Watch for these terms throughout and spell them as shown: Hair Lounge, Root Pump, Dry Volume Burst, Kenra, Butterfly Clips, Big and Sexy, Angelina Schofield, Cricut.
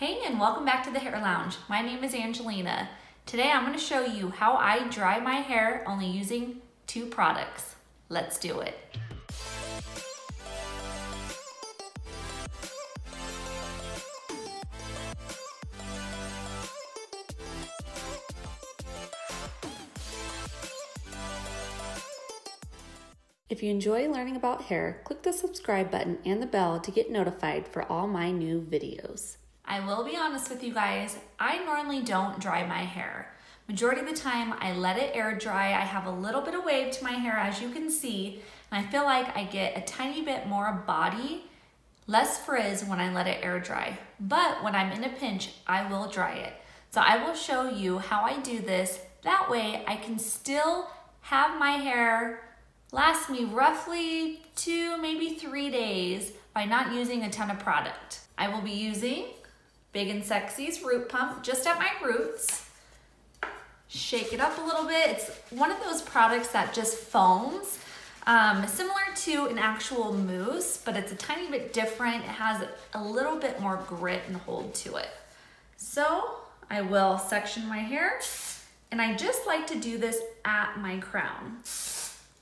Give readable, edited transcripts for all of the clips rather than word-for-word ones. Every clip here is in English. Hey, and welcome back to the Hair Lounge. My name is Angelina. Today I'm going to show you how I dry my hair only using two products. Let's do it. If you enjoy learning about hair, click the subscribe button and the bell to get notified for all my new videos. I will be honest with you guys, I normally don't dry my hair. Majority of the time, I let it air dry. I have a little bit of wave to my hair, as you can see, and I feel like I get a tiny bit more body, less frizz when I let it air dry. But when I'm in a pinch, I will dry it. So I will show you how I do this. That way, I can still have my hair last me roughly 2, maybe 3 days by not using a ton of product. I will be using Big and Sexy's Root Pump, just at my roots. Shake it up a little bit. It's one of those products that just foams, similar to an actual mousse, but it's a tiny bit different. It has a little bit more grit and hold to it. So I will section my hair, and I just like to do this at my crown.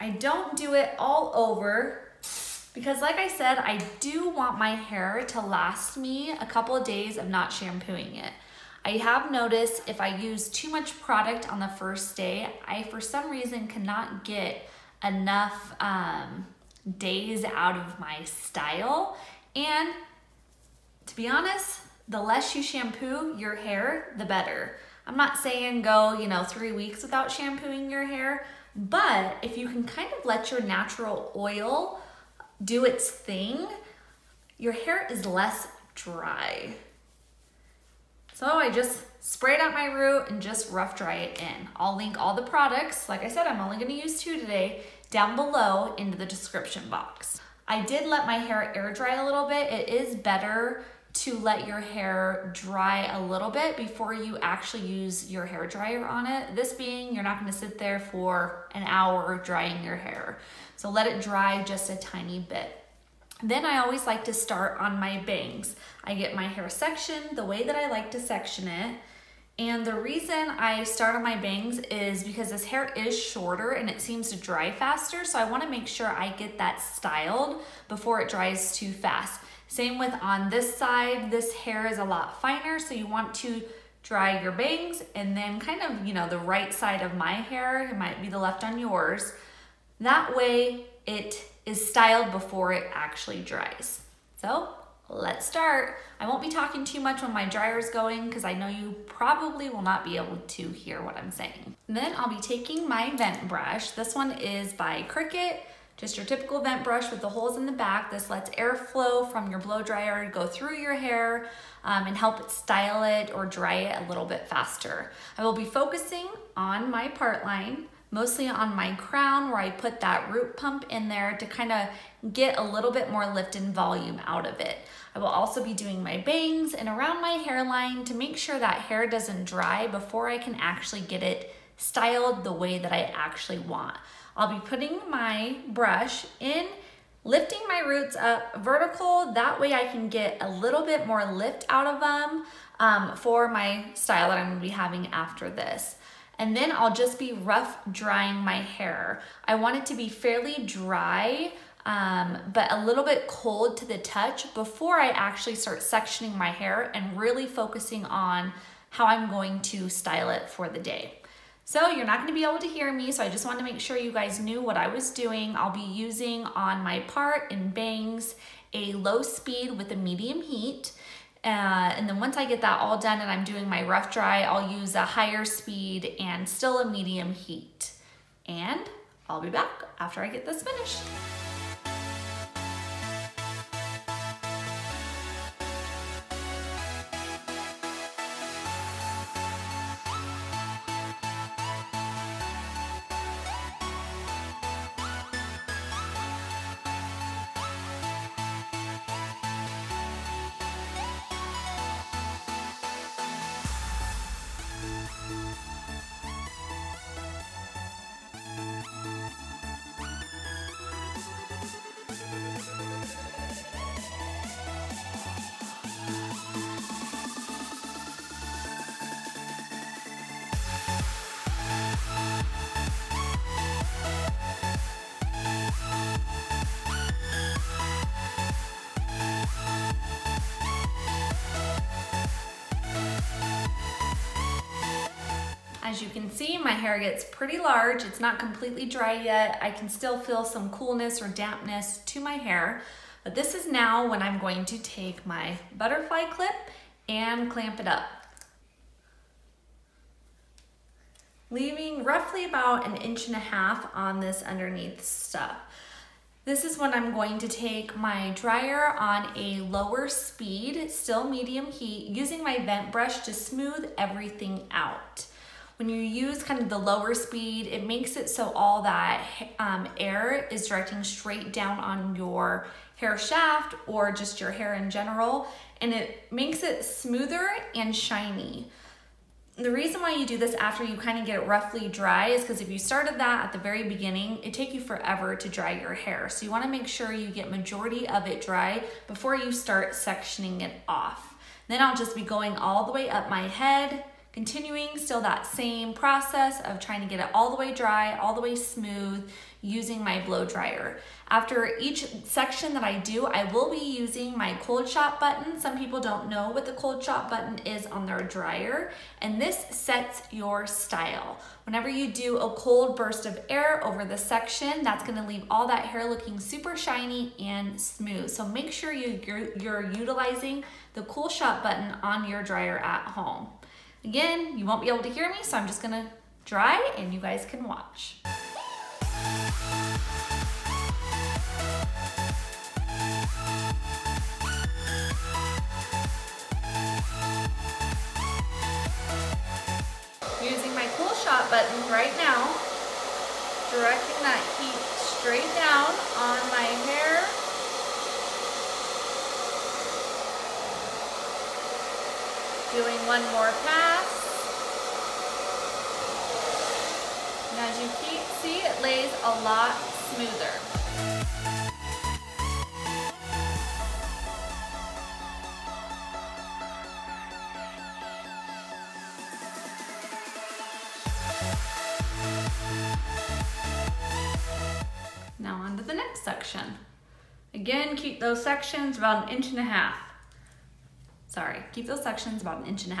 I don't do it all over, because like I said, I do want my hair to last me a couple of days of not shampooing it. I have noticed if I use too much product on the first day, I for some reason cannot get enough days out of my style. And to be honest, the less you shampoo your hair, the better. I'm not saying go, 3 weeks without shampooing your hair, but if you can kind of let your natural oil do its thing, your hair is less dry. So I just sprayed out my root and just rough dry it in. I'll link all the products. Like I said, I'm only gonna use two today down below into the description box. I did let my hair air dry a little bit. It is better to let your hair dry a little bit before you actually use your hair dryer on it. This being, you're not gonna sit there for an hour drying your hair. So let it dry just a tiny bit. Then I always like to start on my bangs. I get my hair sectioned the way that I like to section it. And the reason I start on my bangs is because this hair is shorter and it seems to dry faster. So I wanna make sure I get that styled before it dries too fast. Same with on this side, this hair is a lot finer, so you want to dry your bangs and then kind of, the right side of my hair, it might be the left on yours. That way it is styled before it actually dries. So let's start. I won't be talking too much when my dryer is going because I know you probably will not be able to hear what I'm saying. And then I'll be taking my vent brush. This one is by Cricut. Just your typical vent brush with the holes in the back. This lets airflow from your blow dryer go through your hair and help it style it or dry it a little bit faster. I will be focusing on my part line, mostly on my crown where I put that root pump in there to kind of get a little bit more lift and volume out of it. I will also be doing my bangs and around my hairline to make sure that hair doesn't dry before I can actually get it styled the way that I actually want. I'll be putting my brush in, lifting my roots up vertical. That way I can get a little bit more lift out of them for my style that I'm gonna be having after this. And then I'll just be rough drying my hair. I want it to be fairly dry, but a little bit cold to the touch before I actually start sectioning my hair and really focusing on how I'm going to style it for the day. So you're not gonna be able to hear me, so I just wanted to make sure you guys knew what I was doing. I'll be using on my part and bangs a low speed with a medium heat. And then once I get that all done and I'm doing my rough dry, I'll use a higher speed and still a medium heat. And I'll be back after I get this finished. as you can see, my hair gets pretty large. It's not completely dry yet. I can still feel some coolness or dampness to my hair. But this is now when I'm going to take my butterfly clip and clamp it up, leaving roughly about 1.5 inches on this underneath stuff. This is when I'm going to take my dryer on a lower speed, still medium heat, using my vent brush to smooth everything out. When you use kind of the lower speed, it makes it so all that air is directing straight down on your hair shaft or just your hair in general, and it makes it smoother and shiny. The reason why you do this after you kind of get it roughly dry is because if you started that at the very beginning, it'd take you forever to dry your hair. So you want to make sure you get majority of it dry before you start sectioning it off. Then I'll just be going all the way up my head, continuing still that same process of trying to get it all the way dry, all the way smooth, using my blow dryer. After each section that I do, I will be using my cold shot button. Some people don't know what the cold shot button is on their dryer, and this sets your style. Whenever you do a cold burst of air over the section, that's gonna leave all that hair looking super shiny and smooth. So make sure you're utilizing the cool shot button on your dryer at home. Again, you won't be able to hear me, so I'm just gonna dry and you guys can watch. Using my cool shot button right now, directing that heat straight down on my hair. Doing one more pass. And as you see, it lays a lot smoother. Now on to the next section. Again, keep those sections about 1.5 inches. Sorry, keep those sections about 1.5 inches.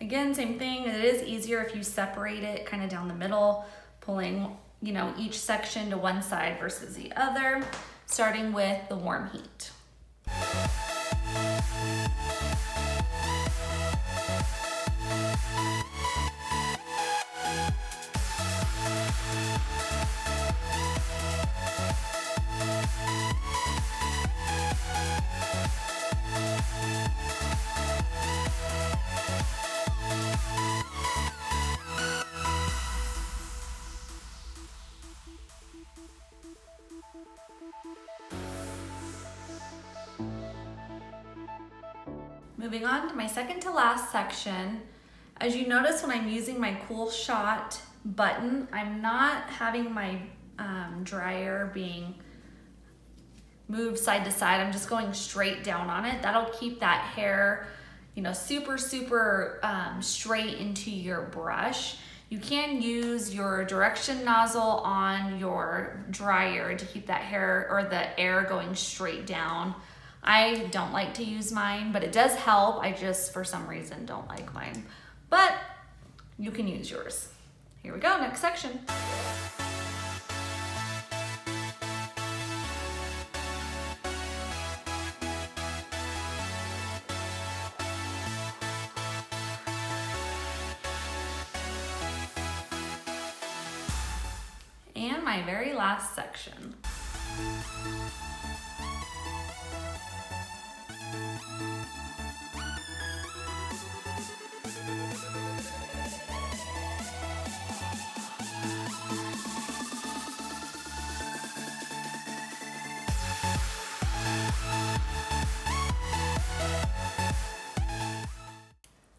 Again, same thing, it is easier if you separate it kind of down the middle, pulling, you know, each section to one side versus the other, starting with the warm heat. Moving on to my second to last section. As you notice, when I'm using my cool shot button, I'm not having my dryer being moved side to side. I'm just going straight down on it. That'll keep that hair, you know, super straight into your brush. You can use your direction nozzle on your dryer to keep that hair or the air going straight down. I don't like to use mine, but it does help. I just, for some reason, don't like mine. But you can use yours. Here we go, next section. And my very last section.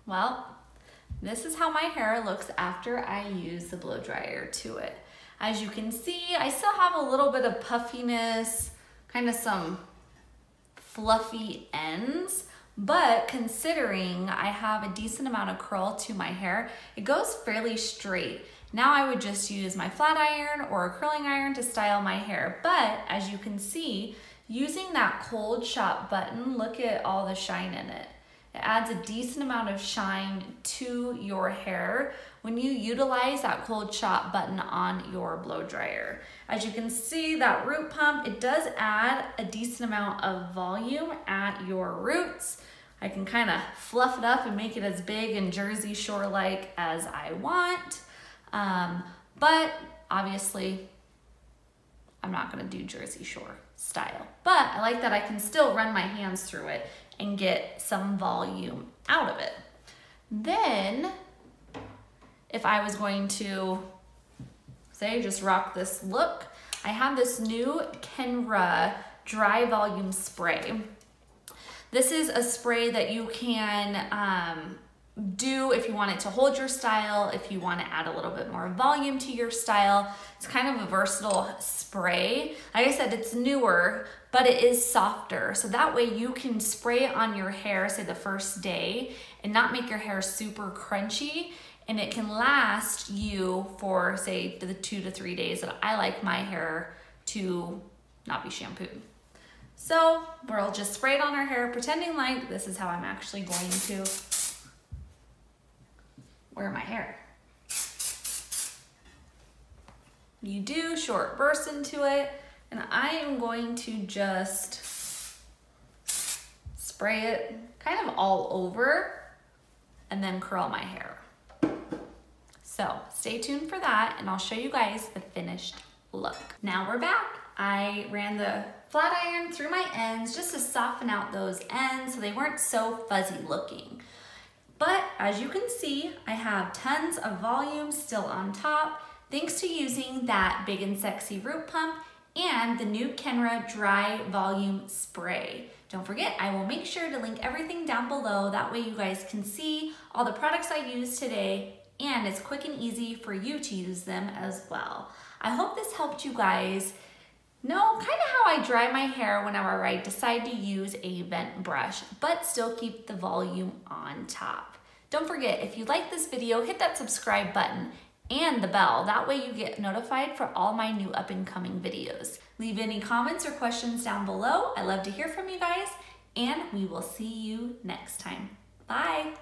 Well, this is how my hair looks after I use the blow dryer to it. As you can see, I still have a little bit of puffiness, kind of some fluffy ends, but considering I have a decent amount of curl to my hair, it goes fairly straight. Now I would just use my flat iron or a curling iron to style my hair, but as you can see, using that cold shot button, look at all the shine in it. It adds a decent amount of shine to your hair when you utilize that cold shot button on your blow dryer. As you can see, that root pump, it does add a decent amount of volume at your roots. I can kind of fluff it up and make it as big and Jersey Shore-like as I want. But obviously, I'm not gonna do Jersey Shore style. But I like that I can still run my hands through it and get some volume out of it. Then, if I was going to, say, just rock this look, I have this new Kenra Dry Volume Spray. This is a spray that you can do if you want it to hold your style, if you want to add a little bit more volume to your style. It's kind of a versatile spray. Like I said, it's newer, but it is softer. So that way you can spray it on your hair, say the first day, and not make your hair super crunchy. And it can last you for, say, the 2 to 3 days that I like my hair to not be shampooed. So we'll just spray it on our hair, pretending like this is how I'm actually going to wear my hair. You do short bursts into it, and I am going to just spray it kind of all over and then curl my hair. So stay tuned for that, and I'll show you guys the finished look. Now we're back. I ran the flat iron through my ends just to soften out those ends so they weren't so fuzzy looking. But as you can see, I have tons of volume still on top thanks to using that Big and Sexy root pump and the new Kenra Dry Volume Spray. Don't forget, I will make sure to link everything down below. That way you guys can see all the products I used today, and it's quick and easy for you to use them as well. I hope this helped you guys know kind of how I dry my hair whenever I decide to use a vent brush, but still keep the volume on top. Don't forget, if you like this video, hit that subscribe button and the bell. That way you get notified for all my new up and coming videos. Leave any comments or questions down below. I love to hear from you guys, and we will see you next time. Bye.